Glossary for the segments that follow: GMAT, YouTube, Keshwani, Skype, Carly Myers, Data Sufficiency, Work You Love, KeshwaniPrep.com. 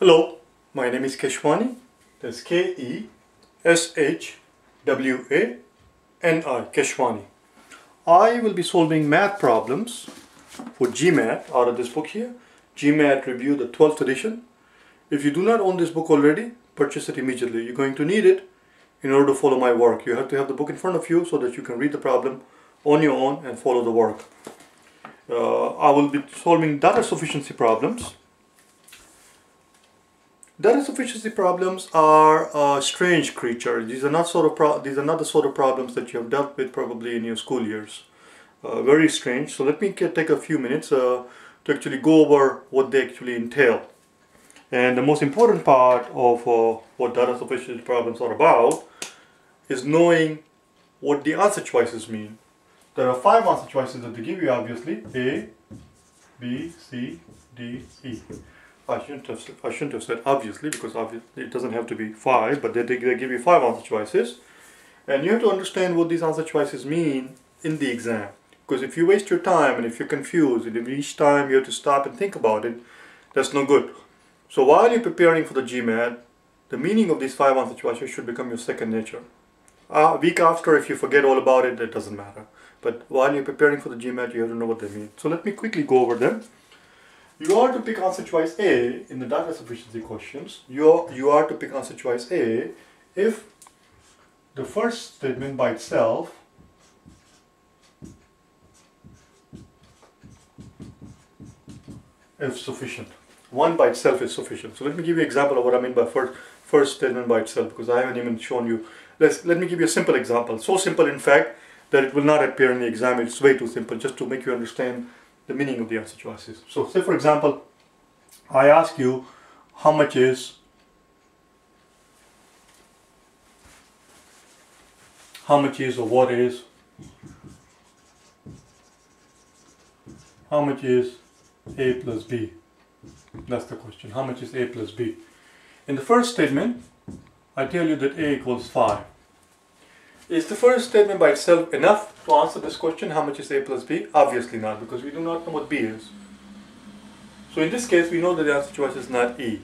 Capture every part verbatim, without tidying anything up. Hello, my name is Keshwani. That's K E S H W A N I, Keshwani. I will be solving math problems for G MAT out of this book here, G MAT Review, the twelfth edition. If you do not own this book already, purchase it immediately. You're going to need it in order to follow my work. You have to have the book in front of you so that you can read the problem on your own and follow the work. Uh, I will be solving data sufficiency problems. Data sufficiency problems are a strange creature. These are not sort of pro these are not the sort of problems that you have dealt with probably in your school years. Uh, very strange. So let me take a few minutes uh, to actually go over what they actually entail. And the most important part of uh, what data sufficiency problems are about is knowing what the answer choices mean. There are five answer choices that they give you, obviously: A, B, C, D, E. I shouldn't have said, I shouldn't have said obviously, because obviously it doesn't have to be five, but they, they give you five answer choices, and you have to understand what these answer choices mean in the exam. Because if you waste your time and if you're confused and if each time you have to stop and think about it, that's no good. So while you're preparing for the G MAT, the meaning of these five answer choices should become your second nature. A week after, if you forget all about it, it doesn't matter. But while you're preparing for the G MAT, you have to know what they mean. So let me quickly go over them. You are to pick answer choice A in the data sufficiency questions. You are, you are to pick answer choice A if the first statement by itself is sufficient. One by itself is sufficient. So let me give you an example of what I mean by first, first statement by itself, because I haven't even shown you. Let's, let me give you a simple example. So simple, in fact, that it will not appear in the exam. It's way too simple, just to make you understand the meaning of the answer choices. So say, for example, I ask you, how much is how much is or what is how much is A plus B? That's the question. How much is A plus B? In the first statement, I tell you that A equals five. Is the first statement by itself enough to answer this question, how much is A plus B? Obviously not, because we do not know what B is. So in this case, we know that the answer choice is not E.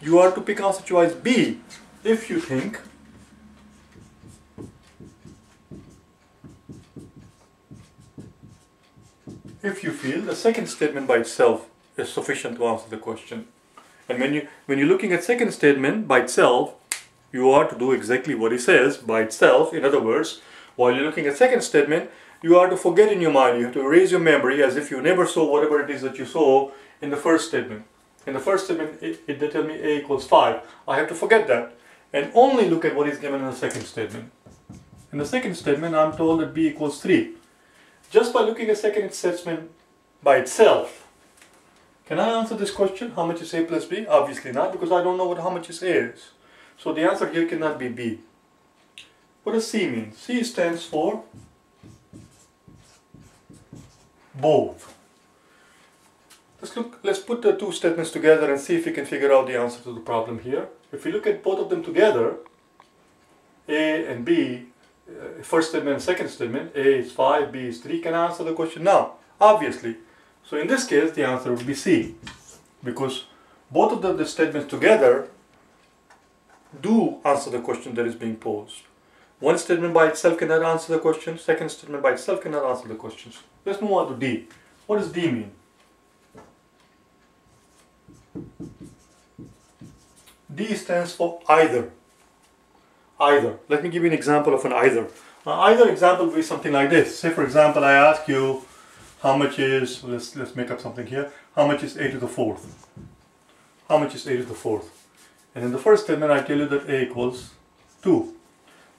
You are to pick answer choice B if you think if you feel the second statement by itself is sufficient to answer the question. And when you when you're looking at second statement by itself, you are to do exactly what it says by itself. In other words, while you're looking at second statement, you are to forget in your mind, you have to erase your memory as if you never saw whatever it is that you saw in the first statement. In the first statement, it, it, they tell me A equals five. I have to forget that and only look at what is given in the second statement. In the second statement, I'm told that B equals three. Just by looking at second statement by itself, can I answer this question, how much is A plus B? Obviously not, because I don't know what how much is A is. So the answer here cannot be B. What does C mean? C stands for both. Let's look, let's put the two statements together and see if we can figure out the answer to the problem here. If we look at both of them together, A and B, uh, first statement and second statement, A is five, B is three, can I answer the question now? Obviously. So in this case, the answer would be C, because both of the, the statements together do answer the question that is being posed. One statement by itself cannot answer the question, second statement by itself cannot answer the questions. Let's move on to D. What does D mean? D stands for either. Either. Let me give you an example of an either. Now, either example will be something like this. Say, for example, I ask you, how much is, let's, let's make up something here, how much is A to the fourth? How much is A to the fourth? And in the first statement, I tell you that A equals two.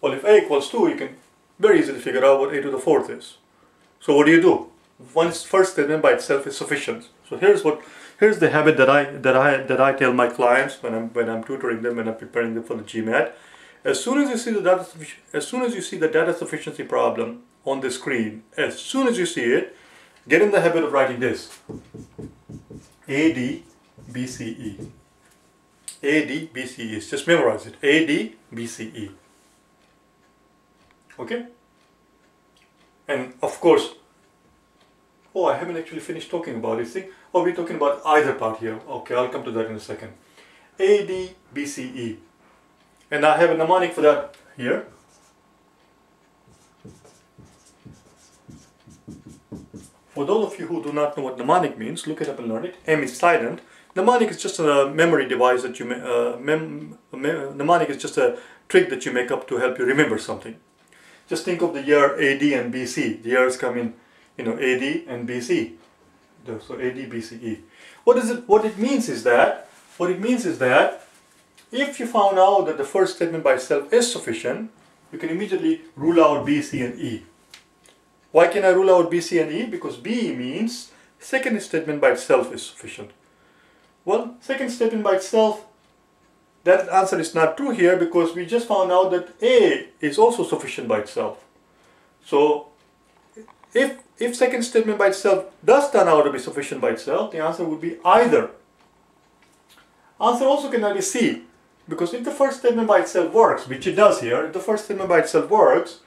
Well, if A equals two, you can very easily figure out what A to the fourth is. So what do you do? One's first statement by itself is sufficient. So here's what here's the habit that I that I that I tell my clients when I'm when I'm tutoring them, when I'm preparing them for the G MAT. As soon as you see the data as soon as you see the data sufficiency problem on the screen, as soon as you see it, get in the habit of writing this: A D B C E. A, D, B, C, E. Just memorize it. A, D, B, C, E. Okay? And of course, oh, I haven't actually finished talking about this thing. Oh, we're talking about either part here. Okay, I'll come to that in a second. A, D, B, C, E. And I have a mnemonic for that here. For those of you who do not know what mnemonic means, look it up and learn it. M is silent. Mnemonic is just a memory device that you ma uh, mem mem mnemonic is just a trick that you make up to help you remember something. Just think of the year A D and B C. The years come in, you know, A D and B C. So A D, B C, E. What is it? What it means is that what it means is that if you found out that the first statement by itself is sufficient, you can immediately rule out B, C, and E. Why can I rule out B, C, and E? Because B means second statement by itself is sufficient. Well, second statement by itself, that answer is not true here because we just found out that A is also sufficient by itself. So, if, if second statement by itself does turn out to be sufficient by itself, the answer would be either. Answer also cannot be C, because if the first statement by itself works, which it does here, if the first statement by itself works,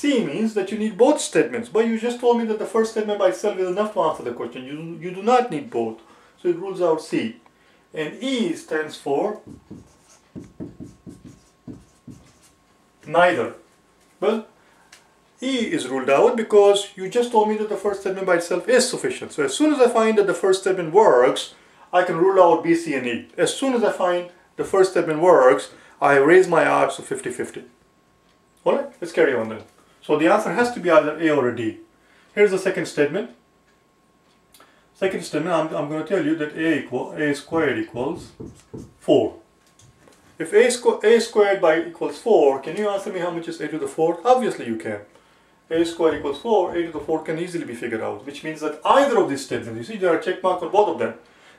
C means that you need both statements. But you just told me that the first statement by itself is enough to answer the question. You, you do not need both. So it rules out C. And E stands for neither. Well, E is ruled out because you just told me that the first statement by itself is sufficient. So as soon as I find that the first statement works, I can rule out B, C, and E. As soon as I find the first statement works, I raise my odds to fifty fifty. Alright, let's carry on then. So the answer has to be either A or a D. Here's the second statement. Second statement, I'm, I'm going to tell you that a, equal, a squared equals four. If a, squ a squared by equals four, can you answer me how much is a to the fourth? Obviously you can. A squared equals four, a to the fourth can easily be figured out, which means that either of these statements, you see there are check marks on both of them.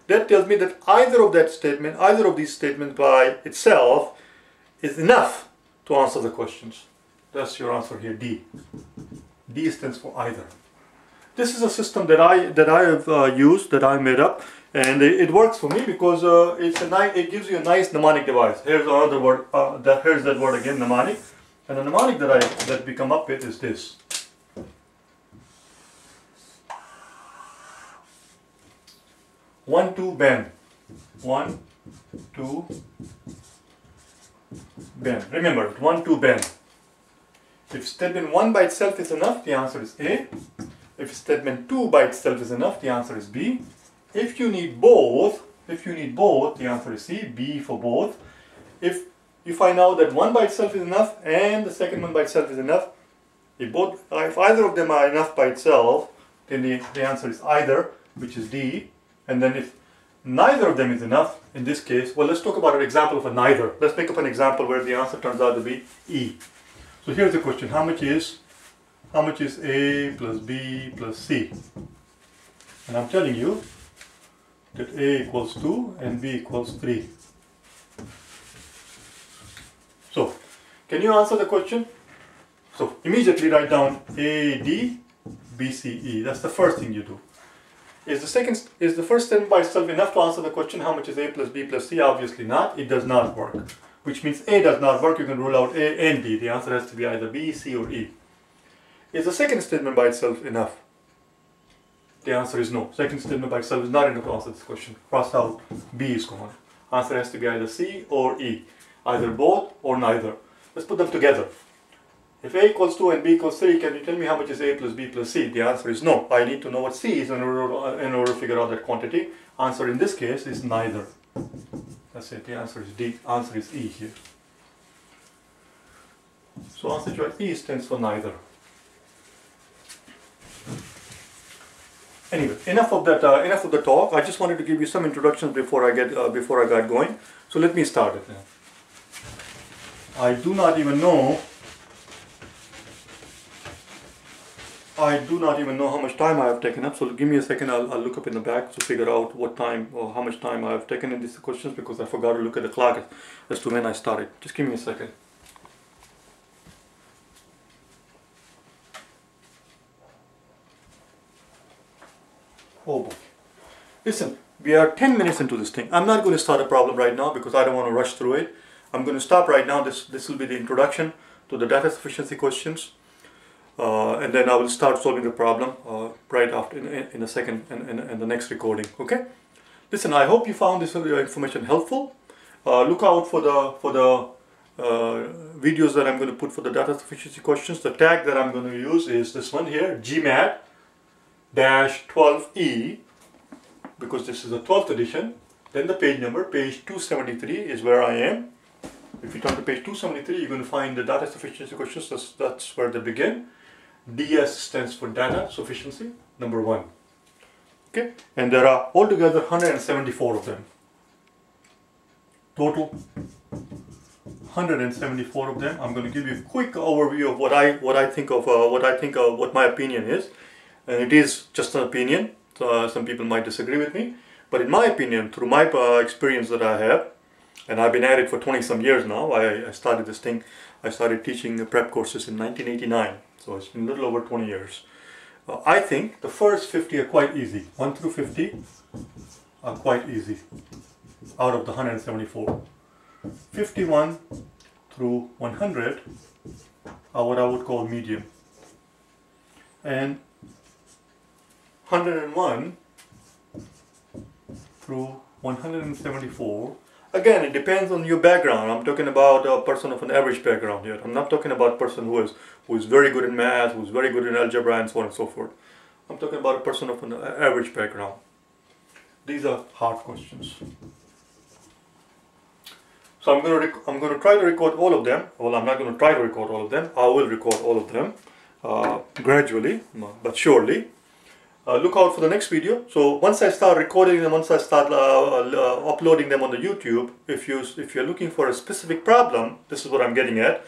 That tells me that either of that statement, either of these statements by itself is enough to answer the questions. That's your answer here, D. D stands for either. This is a system that I that I have uh, used, that I made up, and it, it works for me because uh, it's a nice. It gives you a nice mnemonic device. Here's another word. Uh, that, here's that word again, mnemonic. And the mnemonic that I that we come up with is this. One two bend. One two bend. Remember, one two bend. If statement one by itself is enough, the answer is A. If statement two by itself is enough, the answer is B. If you need both, if you need both, the answer is C, B for both. If you find out that one by itself is enough and the second one by itself is enough, if both, if either of them are enough by itself, then the, the answer is either, which is D. And then if neither of them is enough, in this case, well, let's talk about an example of a neither. Let's make up an example where the answer turns out to be E. So here's the question, how much is How much is A plus B plus C? And I'm telling you that A equals two and B equals three. So, can you answer the question? So, immediately write down A, D, B, C, E. That's the first thing you do. Is the second, is the first statement by itself enough to answer the question, how much is A plus B plus C? Obviously not. It does not work. Which means A does not work. You can rule out A and B. The answer has to be either B, C, or E. Is the second statement by itself enough? The answer is no. Second statement by itself is not enough to answer this question. Cross out, B is gone. Answer has to be either C or E. Either both or neither. Let's put them together. If A equals two and B equals three, can you tell me how much is A plus B plus C? The answer is no. I need to know what C is in order, in order to figure out that quantity. Answer in this case is neither. That's it. The answer is D. Answer is E here. So answer choice E stands for neither. Anyway, enough of that. Uh, enough of the talk. I just wanted to give you some introductions before I get uh, before I got going. So let me start it now. I do not even know. I do not even know how much time I have taken up. So give me a second. I'll, I'll look up in the back to figure out what time or how much time I have taken in these questions because I forgot to look at the clock as to when I started. Just give me a second. Oh boy. Listen, we are ten minutes into this thing. I'm not going to start a problem right now because I don't want to rush through it. I'm going to stop right now. This this will be the introduction to the data sufficiency questions. Uh, and then I will start solving the problem. Uh, right after in, in a second and in, in, in the next recording. Okay, listen, I hope you found this information helpful. Uh, look out for the for the uh, videos that I'm going to put for the data sufficiency questions. The tag that I'm going to use is this one here, G M A T twelve E, because this is the twelfth edition. Then the page number, page two seventy-three, is where I am. If you turn to page two seventy-three, you're going to find the data sufficiency questions. That's, that's where they begin. D S stands for data sufficiency, number one. Okay, and there are altogether one hundred seventy-four of them. Total one hundred seventy-four of them. I'm going to give you a quick overview of what I what I think of uh, what I think of what my opinion is, and it is just an opinion. Uh, some people might disagree with me, but in my opinion, through my uh, experience that I have, and I've been at it for twenty some years now. I, I started this thing. I started teaching prep courses in nineteen eighty-nine, so it's been a little over twenty years. Uh, I think the first fifty are quite easy. one through fifty are quite easy. Out of the one hundred seventy-four, fifty-one through one hundred are what I would call medium, and one hundred one through one hundred seventy-four, again, it depends on your background. I'm talking about a person of an average background here. I'm not talking about a person who is who is very good in math, who is very good in algebra, and so on and so forth. I'm talking about a person of an average background. These are hard questions. So I'm going to I'm going to try to record all of them. Well, I'm not going to try to record all of them. I will record all of them uh, gradually, but surely. Uh, look out for the next video. So once I start recording them, once I start uh, uh, uploading them on the YouTube, if you if you're looking for a specific problem, this is what I'm getting at.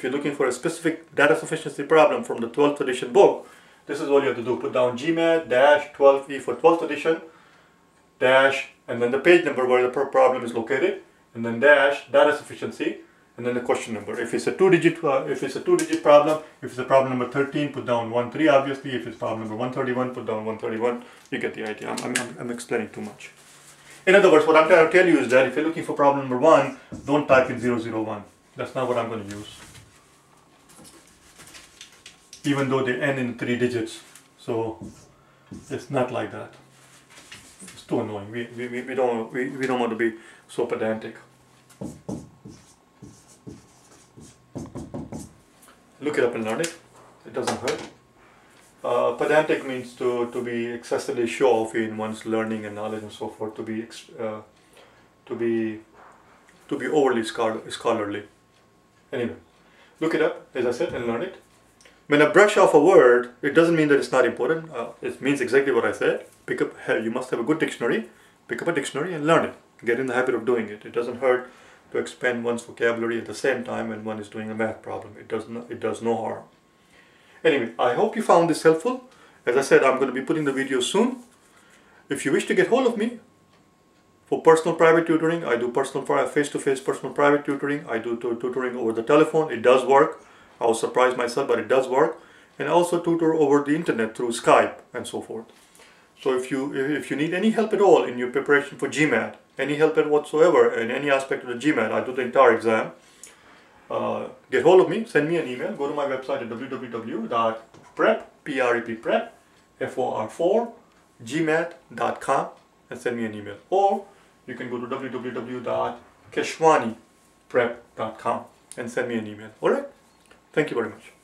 If you're looking for a specific data sufficiency problem from the twelfth edition book, this is what you have to do. Put down G M A T twelve E for twelfth edition. Dash, and then the page number where the problem is located, and then dash, data sufficiency, and then the question number. If it's a two-digit, uh, if it's a two-digit problem, if it's a problem number thirteen, put down one three. Obviously, if it's problem number one thirty-one, put down one thirty-one. You get the idea. I'm, I'm, I'm explaining too much. In other words, what I'm trying to tell you is that if you're looking for problem number one, don't type in zero zero one. That's not what I'm going to use. Even though they end in three digits, so it's not like that. It's too annoying. We, we, we, don't, we, we don't want to be so pedantic. Look it up and learn it. It doesn't hurt. Uh, pedantic means to, to be excessively show-off in one's learning and knowledge and so forth, to be uh, to be to be overly scholarly. Anyway, look it up, as I said, and learn it. When I brush off a word, it doesn't mean that it's not important. Uh, it means exactly what I said. Pick up, you must have a good dictionary. Pick up a dictionary and learn it. Get in the habit of doing it. It doesn't hurt to expand one's vocabulary at the same time when one is doing a math problem. It does not, it does no harm. Anyway, I hope you found this helpful. As I said, I'm going to be putting the video soon. If you wish to get hold of me for personal private tutoring, I do personal face-to-face personal private tutoring. I do tutoring over the telephone. It does work. I was surprised myself, but it does work. And I also tutor over the internet through Skype and so forth. So if you if you need any help at all in your preparation for G M A T, any help at whatsoever in any aspect of the G M A T, I do the entire exam. Uh, get hold of me, send me an email, go to my website at w w w dot prep, P R E P prep, F O R four G M A T dot com, and send me an email. Or you can go to w w w dot Keshwani Prep dot com and send me an email. Alright? Thank you very much.